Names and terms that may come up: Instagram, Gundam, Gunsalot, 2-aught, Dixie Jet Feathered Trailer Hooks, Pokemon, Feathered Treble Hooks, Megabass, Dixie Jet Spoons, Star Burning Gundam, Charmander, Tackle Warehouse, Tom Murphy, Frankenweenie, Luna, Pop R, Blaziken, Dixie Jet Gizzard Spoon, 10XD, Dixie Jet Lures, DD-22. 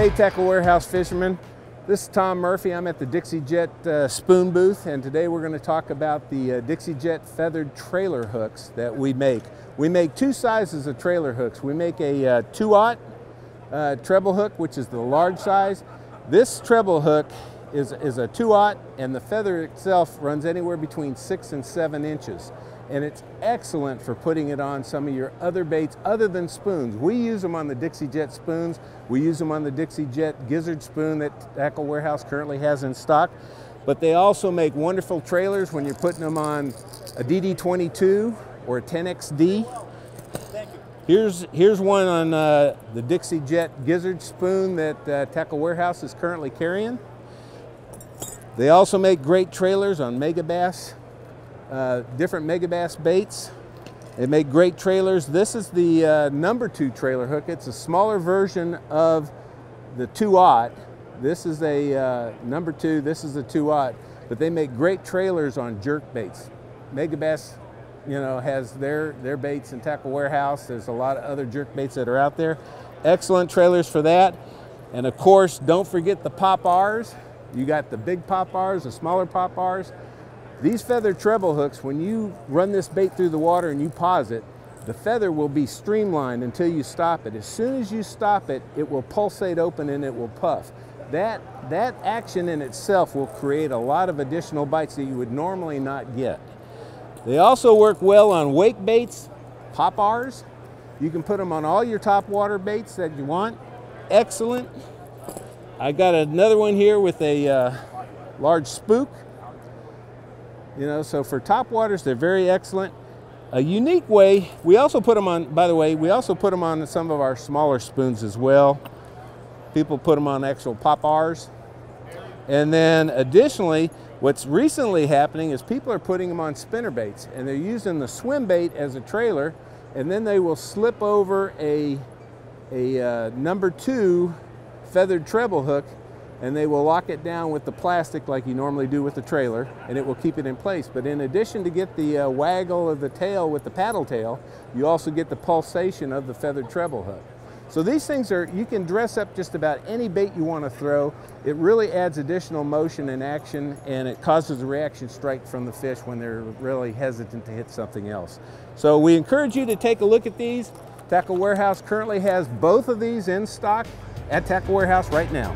Hey Tackle Warehouse fishermen, this is Tom Murphy. I'm at the Dixie Jet Spoon booth, and today we're going to talk about the Dixie Jet Feathered Trailer Hooks that we make. We make two sizes of trailer hooks. We make a 2-aught treble hook, which is the large size. This treble hook is a 2-aught, and the feather itself runs anywhere between 6 and 7 inches. And it's excellent for putting it on some of your other baits other than spoons. We use them on the Dixie Jet Spoons. We use them on the Dixie Jet Gizzard Spoon that Tackle Warehouse currently has in stock. But they also make wonderful trailers when you're putting them on a DD-22 or a 10XD. Here's one on the Dixie Jet Gizzard Spoon that Tackle Warehouse is currently carrying. They also make great trailers on Megabass, different Megabass baits. They make great trailers. This is the number 2 trailer hook. It's a smaller version of the 2-aught. This is a number 2, this is a 2-aught. But they make great trailers on jerk baits. Megabass, you know, has their baits in Tackle Warehouse. There's a lot of other jerk baits that are out there. Excellent trailers for that. And of course, don't forget the Pop R's. You got the big Pop R's, the smaller Pop R's. These feather treble hooks, when you run this bait through the water and you pause it, the feather will be streamlined until you stop it. As soon as you stop it, it will pulsate open and it will puff. That action in itself will create a lot of additional bites that you would normally not get. They also work well on wake baits, Pop R's. You can put them on all your topwater baits that you want. Excellent. I got another one here with a large spook. You know, so for topwaters, they're very excellent. A unique way, we also put them on, by the way, we also put them on some of our smaller spoons as well. People put them on actual Pop R's. And then additionally, what's recently happening is people are putting them on spinner baits, and they're using the swim bait as a trailer, and then they will slip over a number 2 feathered treble hook, and they will lock it down with the plastic like you normally do with the trailer, and it will keep it in place. But in addition to get the waggle of the tail with the paddle tail, you also get the pulsation of the feathered treble hook. So these things are, you can dress up just about any bait you want to throw. It really adds additional motion and action, and it causes a reaction strike from the fish when they're really hesitant to hit something else. So we encourage you to take a look at these. Tackle Warehouse currently has both of these in stock at Tackle Warehouse right now.